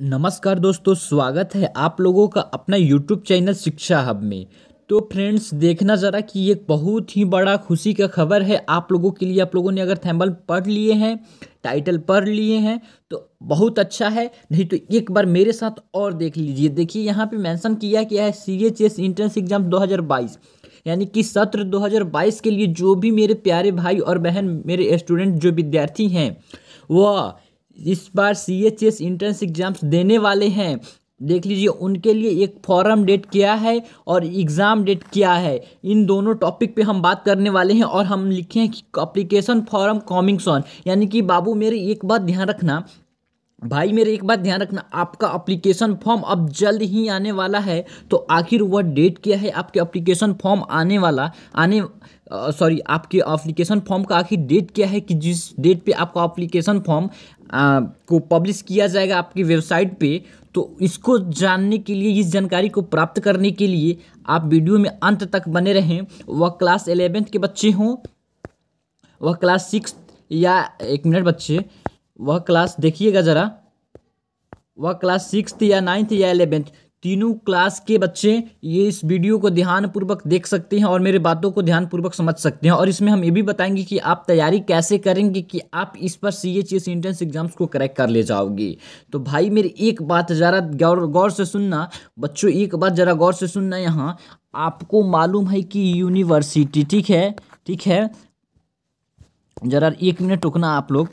नमस्कार दोस्तों, स्वागत है आप लोगों का अपना YouTube चैनल शिक्षा हब में। तो फ्रेंड्स देखना ज़रा कि ये बहुत ही बड़ा खुशी का खबर है आप लोगों के लिए। आप लोगों ने अगर थैम्बल पढ़ लिए हैं, टाइटल पढ़ लिए हैं तो बहुत अच्छा है, नहीं तो एक बार मेरे साथ और देख लीजिए। देखिए यहाँ पे मेंशन किया गया है CHS एंट्रेंस एग्ज़ाम 2022 यानी कि सत्र 2022 के लिए जो भी मेरे प्यारे भाई और बहन, मेरे स्टूडेंट जो विद्यार्थी हैं, वह इस बार CHS एंट्रेंस एग्ज़ाम्स देने वाले हैं, देख लीजिए उनके लिए एक फॉरम डेट क्या है और एग्ज़ाम डेट क्या है, इन दोनों टॉपिक पे हम बात करने वाले हैं। और हम लिखे हैं कि अप्लीकेशन फॉरम कमिंग सून, यानी कि बाबू मेरे एक बात ध्यान रखना, भाई मेरे एक बात ध्यान रखना, आपका अप्लीकेशन फॉर्म अब जल्द ही आने वाला है। तो आखिर वह डेट क्या है आपके अप्लीकेशन फॉर्म आपके अप्लीकेशन फॉर्म का आखिर डेट क्या है कि जिस डेट पे आपका अप्लीकेशन फॉर्म को पब्लिश किया जाएगा आपकी वेबसाइट पे। तो इसको जानने के लिए, इस जानकारी को प्राप्त करने के लिए आप वीडियो में अंत तक बने रहें। वह क्लास 11th के बच्चे हों, वह क्लास 6 या वह क्लास देखिएगा ज़रा, वह क्लास 6 या 9 या 11 तीनों क्लास के बच्चे ये इस वीडियो को ध्यानपूर्वक देख सकते हैं और मेरे बातों को ध्यानपूर्वक समझ सकते हैं। और इसमें हम ये भी बताएंगे कि आप तैयारी कैसे करेंगे कि आप इस पर CHS एंट्रेंस एग्ज़ाम्स को क्रैक कर ले जाओगे। तो भाई मेरी एक बात ज़रा गौर से सुनना बच्चों, एक बात ज़रा गौर से सुनना। यहाँ आपको मालूम है कि यूनिवर्सिटी, ठीक है ज़रा एक मिनट रुकना आप लोग।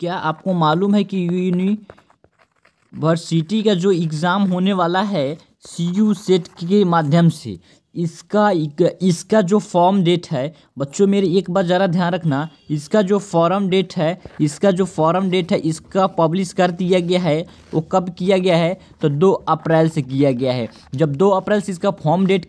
क्या आपको मालूम है कि यूनिवर्सिटी का जो एग्ज़ाम होने वाला है CU सेट के माध्यम से, इसका जो फॉर्म डेट है बच्चों मेरे एक बार ज़रा ध्यान रखना, इसका जो फॉर्म डेट है इसका पब्लिश कर दिया गया है। वो कब किया गया है तो 2 अप्रैल से किया गया है। जब 2 अप्रैल से इसका फॉर्म डेट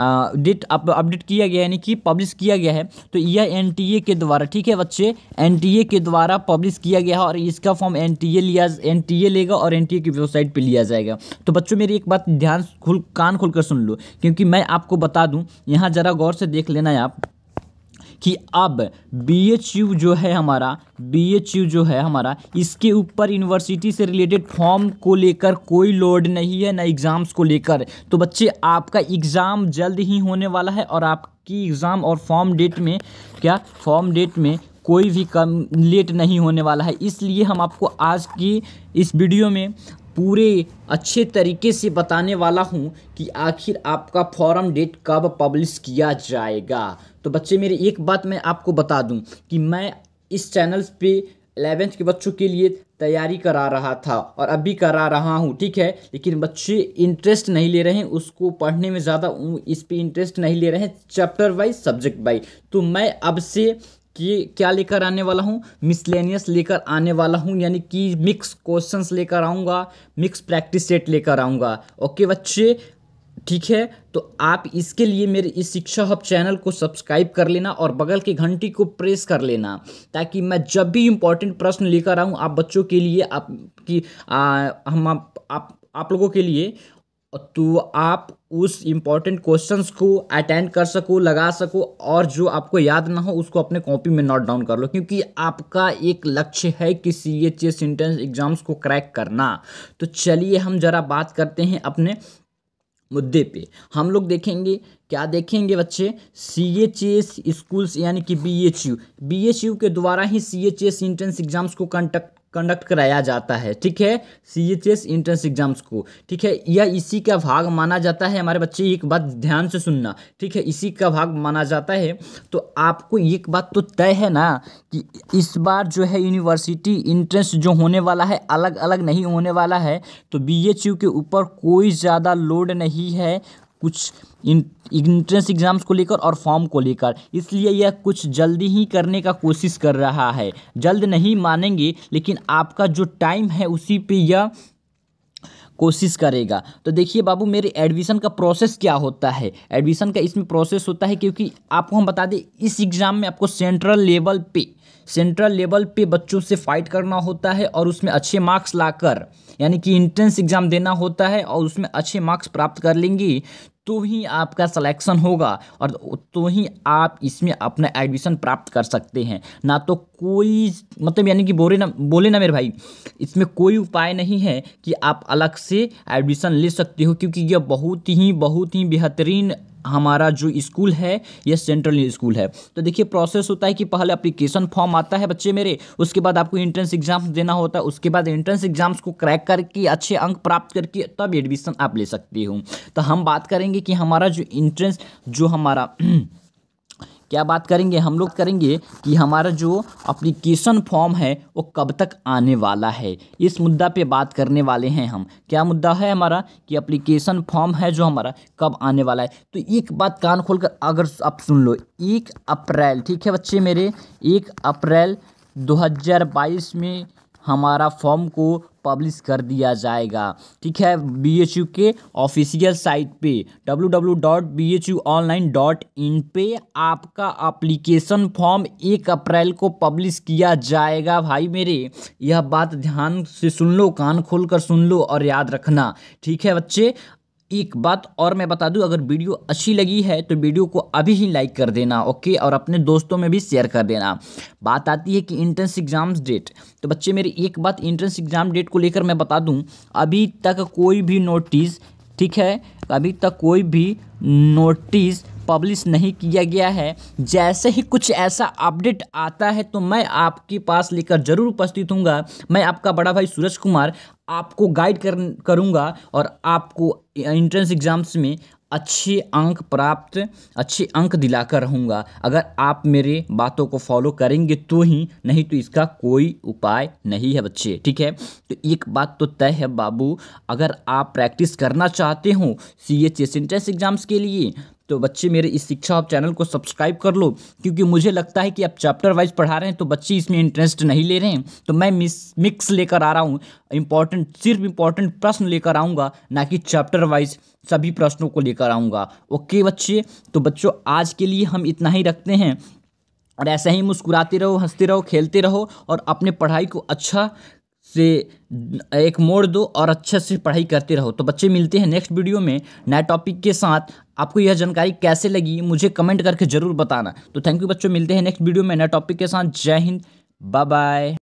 अपडेट किया गया यानी कि पब्लिश किया गया है, तो यह NTA के द्वारा, ठीक है बच्चे, NTA के द्वारा पब्लिश किया गया है और इसका फॉर्म NTA लेगा और NTA की वेबसाइट पे लिया जाएगा। तो बच्चों मेरी एक बात कान खुल कर सुन लो, क्योंकि मैं आपको बता दूं, यहाँ ज़रा गौर से देख लेना है आप कि अब BHU जो है हमारा, इसके ऊपर यूनिवर्सिटी से रिलेटेड फॉर्म को लेकर कोई लोड नहीं है, ना एग्ज़ाम्स को लेकर। तो बच्चे आपका एग्ज़ाम जल्द ही होने वाला है और आपकी एग्ज़ाम और फॉर्म डेट में कोई भी कम लेट नहीं होने वाला है। इसलिए हम आपको आज की इस वीडियो में पूरे अच्छे तरीके से बताने वाला हूं कि आखिर आपका फॉर्म डेट कब पब्लिश किया जाएगा। तो बच्चे मेरे एक बात मैं आपको बता दूं कि मैं इस चैनल पे 11th के बच्चों के लिए तैयारी करा रहा था और अभी करा रहा हूं, ठीक है, लेकिन बच्चे इंटरेस्ट नहीं ले रहे हैं, उसको पढ़ने में ज़्यादा इस पर इंटरेस्ट नहीं ले रहे हैं, चैप्टर वाइज सब्जेक्ट वाइज। तो मैं अब से क्या लेकर आने वाला हूँ, मिसलेनियस लेकर आने वाला हूँ, यानी कि मिक्स क्वेश्चंस लेकर आऊँगा, मिक्स प्रैक्टिस सेट लेकर आऊँगा। ओके बच्चे, ठीक है। तो आप इसके लिए मेरे इस शिक्षा हब चैनल को सब्सक्राइब कर लेना और बगल की घंटी को प्रेस कर लेना, ताकि मैं जब भी इम्पोर्टेंट प्रश्न लेकर आऊँ आप बच्चों के लिए, आप लोगों के लिए, तो आप उस इम्पॉर्टेंट क्वेश्चंस को अटेंड कर सको, लगा सको, और जो आपको याद ना हो उसको अपने कॉपी में नोट डाउन कर लो, क्योंकि आपका एक लक्ष्य है कि CHS एंट्रेंस एग्ज़ाम्स को क्रैक करना। तो चलिए हम ज़रा बात करते हैं अपने मुद्दे पे। हम लोग देखेंगे, क्या देखेंगे बच्चे, CHS स्कूल्स यानी कि BHU के द्वारा ही CHS एंट्रेंस एग्ज़ाम्स को कंडक्ट कराया जाता है, ठीक है, CHS एंट्रेंस एग्ज़ाम्स को, ठीक है। यह इसी का भाग माना जाता है हमारे बच्चे, एक बात ध्यान से सुनना, ठीक है, इसी का भाग माना जाता है। तो आपको एक बात तो तय है ना कि इस बार जो है यूनिवर्सिटी एंट्रेंस जो होने वाला है अलग अलग नहीं होने वाला है। तो BHU के ऊपर कोई ज़्यादा लोड नहीं है कुछ एंट्रेंस एग्ज़ाम्स को लेकर और फॉर्म को लेकर, इसलिए यह कुछ जल्दी ही करने का कोशिश कर रहा है। जल्द नहीं मानेंगे, लेकिन आपका जो टाइम है उसी पे यह कोशिश करेगा। तो देखिए बाबू मेरे, एडमिशन का प्रोसेस क्या होता है, एडमिशन का इसमें प्रोसेस होता है, क्योंकि आपको हम बता दें इस एग्ज़ाम में आपको सेंट्रल लेवल पे बच्चों से फाइट करना होता है और उसमें अच्छे मार्क्स लाकर, यानी कि एंट्रेंस एग्ज़ाम देना होता है और उसमें अच्छे मार्क्स प्राप्त कर लेंगी तो ही आपका सिलेक्शन होगा और तो ही आप इसमें अपना एडमिशन प्राप्त कर सकते हैं। ना तो कोई मतलब यानी कि बोले ना मेरे भाई, इसमें कोई उपाय नहीं है कि आप अलग से एडमिशन ले सकते हो, क्योंकि यह बहुत ही बेहतरीन हमारा जो स्कूल है यह सेंट्रल स्कूल है। तो देखिए प्रोसेस होता है कि पहले एप्लीकेशन फॉर्म आता है बच्चे मेरे, उसके बाद आपको एंट्रेंस एग्जाम्स देना होता है, उसके बाद एंट्रेंस एग्जाम्स को क्रैक करके अच्छे अंक प्राप्त करके तब एडमिशन आप ले सकते हो। तो हम बात करेंगे कि हमारा जो एंट्रेंस जो हमारा क्या बात करेंगे हम लोग करेंगे कि हमारा जो एप्लीकेशन फॉर्म है वो कब तक आने वाला है, इस मुद्दा पे बात करने वाले हैं हम। क्या मुद्दा है हमारा कि एप्लीकेशन फॉर्म है जो हमारा कब आने वाला है। तो एक बात कान खोलकर अगर आप सुन लो, 1 अप्रैल, ठीक है बच्चे मेरे, 1 अप्रैल 2022 में हमारा फॉर्म को पब्लिश कर दिया जाएगा, ठीक है, BHU के ऑफिशियल साइट पे www.bhuonline.in पे आपका एप्लीकेशन फॉर्म 1 अप्रैल को पब्लिश किया जाएगा। भाई मेरे यह बात ध्यान से सुन लो, कान खोल कर सुन लो और याद रखना, ठीक है बच्चे। एक बात और मैं बता दूं, अगर वीडियो अच्छी लगी है तो वीडियो को अभी ही लाइक कर देना, ओके, और अपने दोस्तों में भी शेयर कर देना। बात आती है कि एंट्रेंस एग्ज़ाम्स डेट, तो बच्चे मेरी एक बात एंट्रेंस एग्ज़ाम डेट को लेकर मैं बता दूं, अभी तक कोई भी नोटिस, ठीक है, अभी तक कोई भी नोटिस पब्लिश नहीं किया गया है। जैसे ही कुछ ऐसा अपडेट आता है तो मैं आपके पास लेकर जरूर उपस्थित हूँगा। मैं आपका बड़ा भाई सूरज कुमार आपको गाइड करूँगा और आपको एंट्रेंस एग्ज़ाम्स में अच्छे अंक दिलाकर रहूँगा, अगर आप मेरे बातों को फॉलो करेंगे तो ही, नहीं तो इसका कोई उपाय नहीं है बच्चे, ठीक है। तो एक बात तो तय है बाबू, अगर आप प्रैक्टिस करना चाहते हो CHS एंट्रेंस एग्ज़ाम्स के लिए तो बच्चे मेरे इस शिक्षा हब चैनल को सब्सक्राइब कर लो, क्योंकि मुझे लगता है कि आप चैप्टर वाइज पढ़ा रहे हैं तो बच्चे इसमें इंटरेस्ट नहीं ले रहे हैं। तो मैं मिक्स लेकर आ रहा हूँ, सिर्फ इम्पॉर्टेंट प्रश्न लेकर आऊँगा, ना कि चैप्टर वाइज सभी प्रश्नों को लेकर आऊँगा, ओके बच्चे। तो बच्चों आज के लिए हम इतना ही रखते हैं, और ऐसे ही मुस्कुराते रहो, हंसते रहो, खेलते रहो और अपने पढ़ाई को अच्छा से एक मोड़ दो और अच्छे से पढ़ाई करते रहो। तो बच्चे मिलते हैं नेक्स्ट वीडियो में नए टॉपिक के साथ। आपको यह जानकारी कैसे लगी मुझे कमेंट करके ज़रूर बताना। तो थैंक यू बच्चों, मिलते हैं नेक्स्ट वीडियो में नए टॉपिक के साथ। जय हिंद, बाय बाय।